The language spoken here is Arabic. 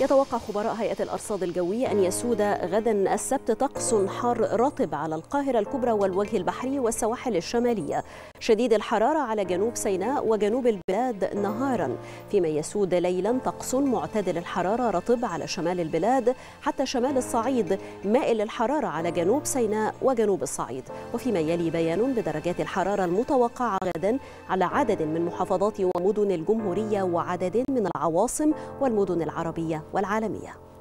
يتوقع خبراء هيئة الأرصاد الجوية أن يسود غدا السبت طقس حار رطب على القاهرة الكبرى والوجه البحري والسواحل الشمالية، شديد الحرارة على جنوب سيناء وجنوب البلاد نهارا، فيما يسود ليلا طقس معتدل الحرارة رطب على شمال البلاد حتى شمال الصعيد، مائل الحرارة على جنوب سيناء وجنوب الصعيد. وفيما يلي بيان بدرجات الحرارة المتوقعة غدا على عدد من محافظات ومدن الجمهورية وعدد من العواصم والمدن العربية والعالمية.